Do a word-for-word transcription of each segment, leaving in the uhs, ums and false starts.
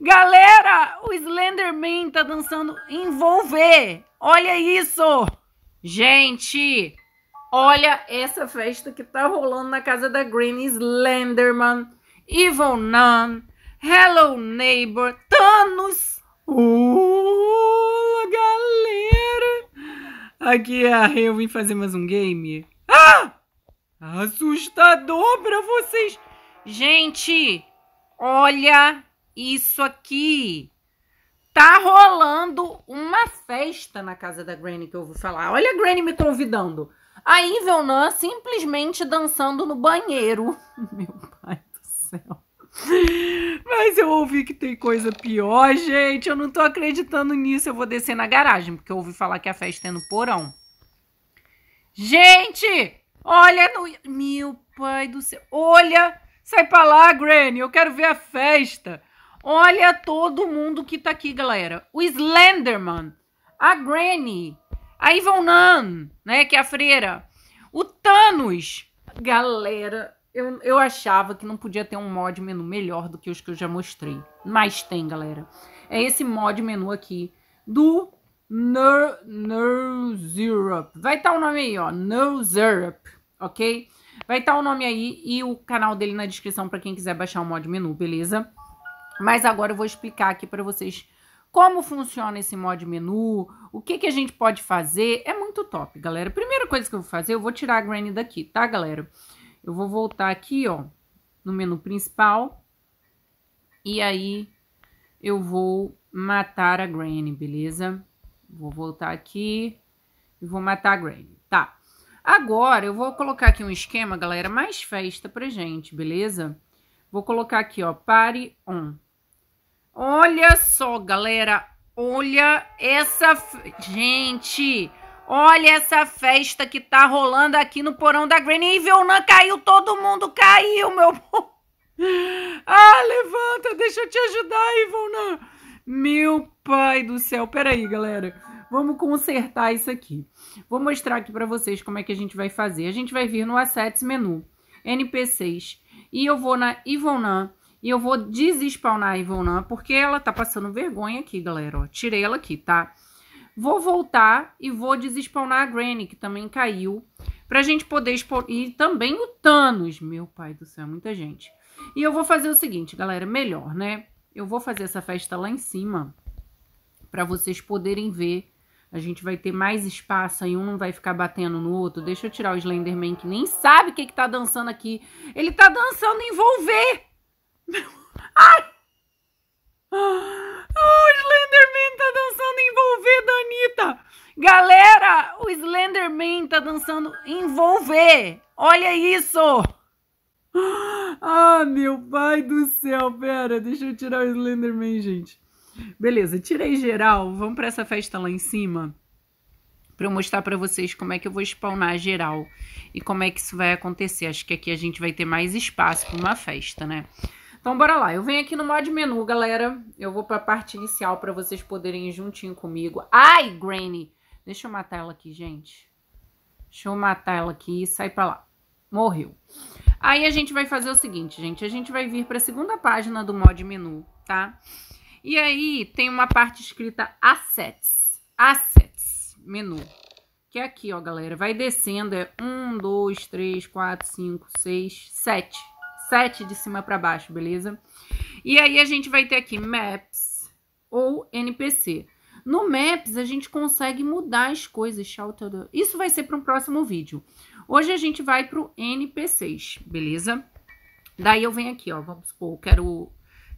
Galera, o Slenderman tá dançando envolver. Olha isso. Gente, olha essa festa que tá rolando na casa da Granny. Slenderman, Evil Nun, Hello Neighbor, Thanos. Oh, galera. Aqui é a Rê, eu vim fazer mais um game. Ah! Assustador pra vocês. Gente, olha isso aqui. Tá rolando uma festa na casa da Granny que eu vou falar. Olha a Granny me convidando. A Evil Nun simplesmente dançando no banheiro. Meu pai do céu. Mas eu ouvi que tem coisa pior, gente. Eu não tô acreditando nisso. Eu vou descer na garagem, porque eu ouvi falar que a festa é no porão. Gente, olha no... Meu pai do céu. Olha... Sai pra lá, Granny, eu quero ver a festa. Olha todo mundo que tá aqui, galera. O Slenderman, a Granny, a Evil Nun, né, que é a freira. O Thanos. Galera, eu, eu achava que não podia ter um mod menu melhor do que os que eu já mostrei. Mas tem, galera. É esse mod menu aqui do NuZerap. Vai estar o nome aí, ó, NuZerap, ok? Vai estar o nome aí e o canal dele na descrição para quem quiser baixar o mod menu, beleza? Mas agora eu vou explicar aqui para vocês como funciona esse mod menu, o que que a gente pode fazer. É muito top, galera. Primeira coisa que eu vou fazer, eu vou tirar a Granny daqui, tá, galera? Eu vou voltar aqui, ó, no menu principal. E aí eu vou matar a Granny, beleza? Vou voltar aqui e vou matar a Granny, tá? Agora, eu vou colocar aqui um esquema, galera, mais festa pra gente, beleza? Vou colocar aqui, ó, party on. Olha só, galera, olha essa... Fe... Gente, olha essa festa que tá rolando aqui no porão da Granny. Evil Nun caiu, todo mundo caiu, meu povo. Ah, levanta, deixa eu te ajudar, Evil Nun. Meu pai do céu, peraí, galera. Vamos consertar isso aqui. Vou mostrar aqui para vocês como é que a gente vai fazer. A gente vai vir no Assets Menu, N P Cs, e eu vou na Evil Nun, e eu vou desespawnar a Evil Nun, porque ela tá passando vergonha aqui, galera, ó. Tirei ela aqui, tá? Vou voltar e vou desespawnar a Granny, que também caiu, pra gente poder expor... E também o Thanos, meu pai do céu, muita gente. E eu vou fazer o seguinte, galera, melhor, né? Eu vou fazer essa festa lá em cima, pra vocês poderem ver. A gente vai ter mais espaço aí, um não vai ficar batendo no outro. Deixa eu tirar o Slenderman, que nem sabe o que que tá dançando aqui. Ele tá dançando envolver. Ai! O Slenderman tá dançando envolver, Danita. Galera, o Slenderman tá dançando envolver. Olha isso. Ah, meu pai do céu. Pera, deixa eu tirar o Slenderman, gente. Beleza, tirei geral, vamos para essa festa lá em cima para eu mostrar para vocês como é que eu vou spawnar geral e como é que isso vai acontecer. Acho que aqui a gente vai ter mais espaço para uma festa, né? Então bora lá, eu venho aqui no mod menu, galera. Eu vou para a parte inicial para vocês poderem ir juntinho comigo. Ai, Granny! Deixa eu matar ela aqui, gente. Deixa eu matar ela aqui e sai para lá. Morreu. Aí a gente vai fazer o seguinte, gente. A gente vai vir para a segunda página do mod menu, tá? E aí, tem uma parte escrita Assets, Assets, menu, que é aqui, ó, galera, vai descendo, é um, dois, três, quatro, cinco, seis, sete, sete de cima pra baixo, beleza? E aí, a gente vai ter aqui Maps ou N P C. No Maps, a gente consegue mudar as coisas, isso vai ser para um próximo vídeo. Hoje, a gente vai pro N P Cs, beleza? Daí, eu venho aqui, ó, vamos supor, eu quero...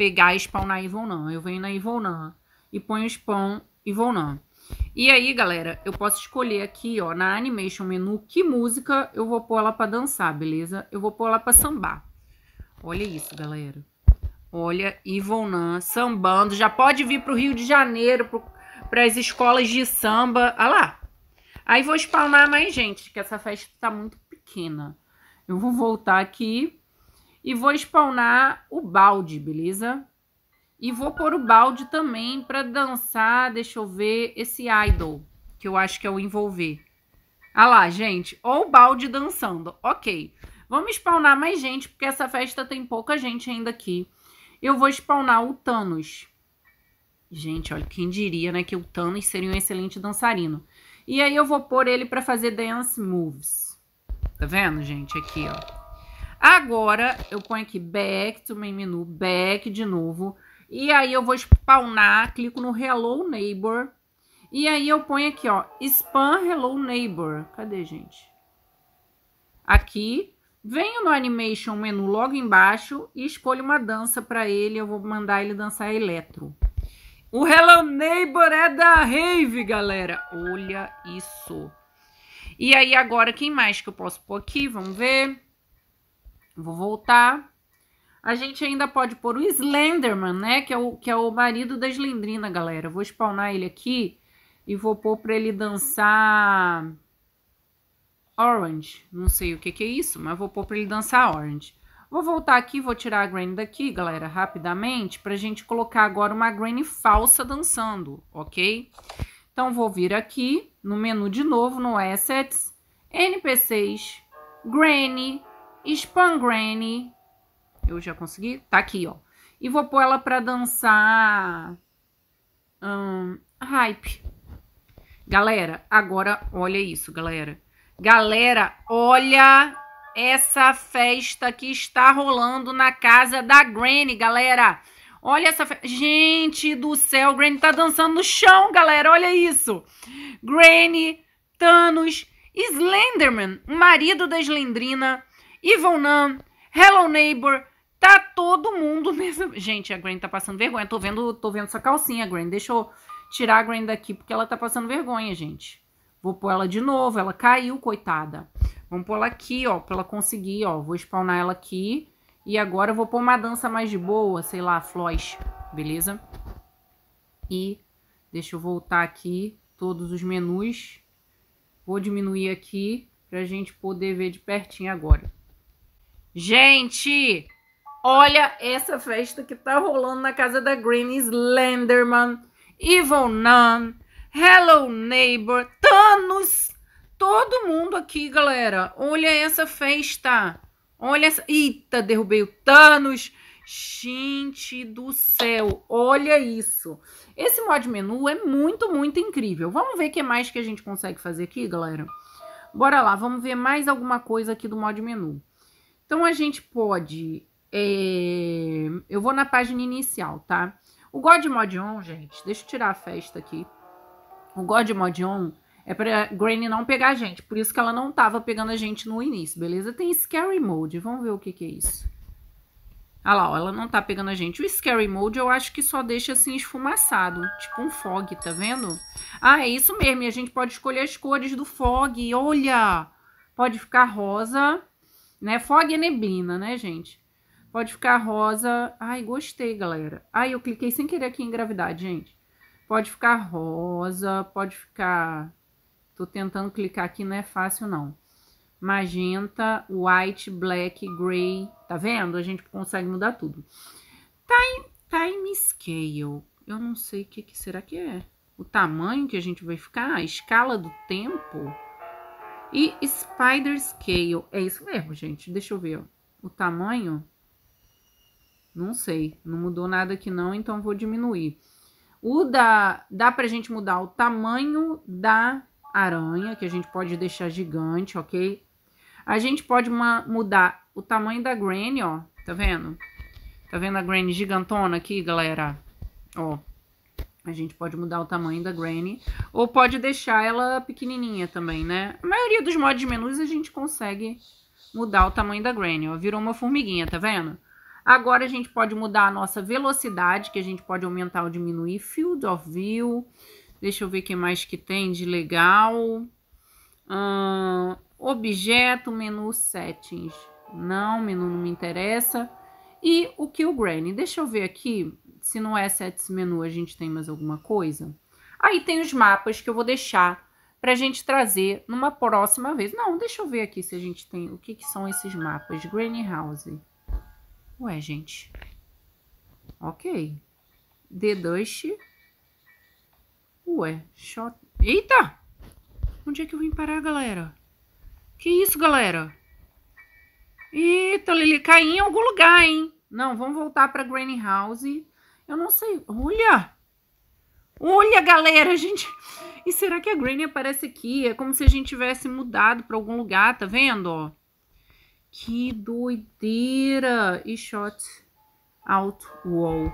pegar e spawnar Evil Nun. Eu venho na Evil Nun e ponho spawn Evil Nun. E aí, galera, eu posso escolher aqui, ó, na Animation Menu, que música eu vou pôr ela pra dançar, beleza? Eu vou pôr ela pra sambar. Olha isso, galera. Olha Evil Nun sambando. Já pode vir pro Rio de Janeiro, pro, pras escolas de samba. Olha lá. Aí vou spawnar mais gente, que essa festa tá muito pequena. Eu vou voltar aqui. E vou spawnar o balde, beleza? E vou pôr o balde também pra dançar, deixa eu ver, esse idol, que eu acho que é o envolver. Ah lá, gente, ó o balde dançando, ok. Vamos spawnar mais gente, porque essa festa tem pouca gente ainda aqui. eu vou spawnar o Thanos. Gente, olha, quem diria, né, que o Thanos seria um excelente dançarino. E aí eu vou pôr ele pra fazer dance moves. Tá vendo, gente? Aqui, ó. Agora eu ponho aqui back to main menu, back de novo. E aí eu vou spawnar, clico no Hello Neighbor. E aí eu ponho aqui, ó, spam Hello Neighbor. Cadê, gente? Aqui. Venho no animation menu logo embaixo e escolho uma dança pra ele. Eu vou mandar ele dançar eletro. O Hello Neighbor é da rave, galera. Olha isso. E aí agora, quem mais que eu posso pôr aqui? Vamos ver. Vou voltar. A gente ainda pode pôr o Slenderman, né? Que é o, que é o marido da Slendrina, galera. Eu vou spawnar ele aqui e vou pôr pra ele dançar Orange. Não sei o que que é isso, mas vou pôr pra ele dançar Orange. Vou voltar aqui, vou tirar a Granny daqui, galera, rapidamente, pra gente colocar agora uma Granny falsa dançando, ok? Então, vou vir aqui no menu de novo, no Assets, N P Cs, Granny, Spam Granny. Eu já consegui? Tá aqui, ó. E vou pôr ela pra dançar hum, Hype. Galera, agora, olha isso, galera. Galera, olha essa festa que está rolando na casa da Granny, galera. Olha essa festa. Gente do céu, Granny tá dançando no chão, galera. Olha isso. Granny, Thanos, Slenderman, marido da Slendrina, Evil Nun, Hello Neighbor. Tá todo mundo mesmo. Gente, a Granny tá passando vergonha. Tô vendo, tô vendo essa calcinha, Granny. Deixa eu tirar a Granny daqui, porque ela tá passando vergonha, gente. Vou pôr ela de novo, ela caiu, coitada. Vamos pôr ela aqui, ó, pra ela conseguir, ó. Vou spawnar ela aqui. E agora eu vou pôr uma dança mais de boa, sei lá, floss, beleza? E deixa eu voltar aqui, todos os menus. Vou diminuir aqui, pra gente poder ver de pertinho agora. Gente, olha essa festa que tá rolando na casa da Granny. Slenderman, Evil Nun, Hello Neighbor, Thanos, todo mundo aqui, galera. Olha essa festa. Olha essa... Eita, derrubei o Thanos. Gente do céu, olha isso. Esse mod menu é muito, muito incrível. Vamos ver o que mais que a gente consegue fazer aqui, galera? Bora lá, vamos ver mais alguma coisa aqui do mod menu. Então, a gente pode... É... Eu vou na página inicial, tá? O God Mod On, gente, deixa eu tirar a festa aqui. O God Mod On é pra Granny não pegar a gente. Por isso que ela não tava pegando a gente no início, beleza? Tem Scary Mode. Vamos ver o que que é isso. Ah lá, ó, ela não tá pegando a gente. O Scary Mode eu acho que só deixa assim esfumaçado. Tipo um fog, tá vendo? Ah, é isso mesmo. E a gente pode escolher as cores do fog. Olha! Pode ficar rosa, né? Fog é neblina, né, gente? Pode ficar rosa. Ai, gostei, galera. Ai, eu cliquei sem querer aqui em gravidade, gente. Pode ficar rosa, pode ficar... Tô tentando clicar aqui, não é fácil, não. Magenta, white, black, grey. Tá vendo? A gente consegue mudar tudo. Time, time scale. Eu não sei o que, que será que é. O tamanho que a gente vai ficar? A escala do tempo? E spider scale. É isso mesmo, gente. Deixa eu ver, ó. O tamanho? Não sei. Não mudou nada aqui, não. Então, vou diminuir. O da... Dá pra gente mudar o tamanho da aranha, que a gente pode deixar gigante, ok? A gente pode uma, mudar o tamanho da Granny, ó. Tá vendo? Tá vendo a Granny gigantona aqui, galera? Ó. A gente pode mudar o tamanho da Granny. Ou pode deixar ela pequenininha também, né? A maioria dos mods de menus a gente consegue mudar o tamanho da Granny, ó. Virou uma formiguinha, tá vendo? Agora a gente pode mudar a nossa velocidade, que a gente pode aumentar ou diminuir. Field of View. Deixa eu ver o que mais que tem de legal. Hum, objeto, menu settings. Não, menu não me interessa. E o Kill Granny. Deixa eu ver aqui se no Assets Menu a gente tem mais alguma coisa. Aí tem os mapas que eu vou deixar pra gente trazer numa próxima vez. Não, deixa eu ver aqui se a gente tem... O que, que são esses mapas? Granny House. Ué, gente. Ok. The Dust. Ué. Shot... Eita! Onde é que eu vim parar, galera? Que isso, galera? Eita, Lili. Caí em algum lugar, hein? Não, vamos voltar para Granny House. Eu não sei. Olha! Olha, galera, gente. E será que a Granny aparece aqui? É como se a gente tivesse mudado para algum lugar, tá vendo? Ó. Que doideira! E shot out wall.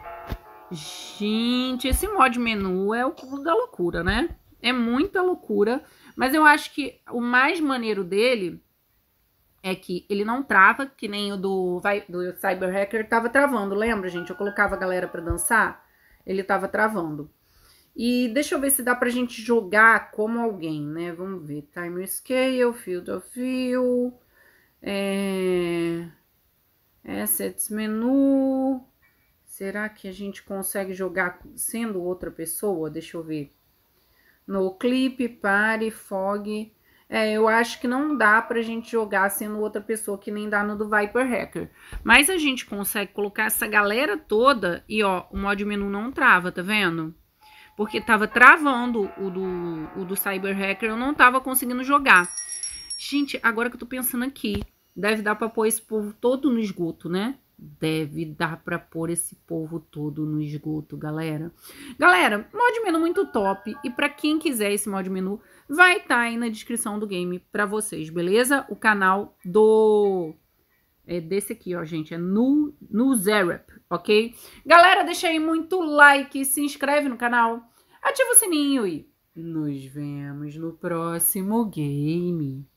Gente, esse mod menu é o culo da loucura, né? É muita loucura. Mas eu acho que o mais maneiro dele é que ele não trava, que nem o do, do Cyber Hacker tava travando. Lembra, gente? Eu colocava a galera pra dançar, ele tava travando. E deixa eu ver se dá pra gente jogar como alguém, né? Vamos ver. Time Scale, Field of View, é... Assets Menu... Será que a gente consegue jogar sendo outra pessoa? Deixa eu ver. No clipe, pare, fog. É, eu acho que não dá pra gente jogar sendo outra pessoa, que nem dá no do Viper Hacker. Mas a gente consegue colocar essa galera toda e, ó, o mod menu não trava, tá vendo? Porque tava travando o do, o do Cyber Hacker, eu não tava conseguindo jogar. Gente, agora que eu tô pensando aqui, deve dar pra pôr esse povo todo no esgoto, né? Deve dar pra pôr esse povo todo no esgoto, galera. Galera, mod menu muito top. E pra quem quiser esse mod menu, vai estar tá aí na descrição do game pra vocês, beleza? O canal do... é desse aqui, ó, gente. É no NuZerap, ok? Galera, deixa aí muito like, se inscreve no canal, ativa o sininho e nos vemos no próximo game.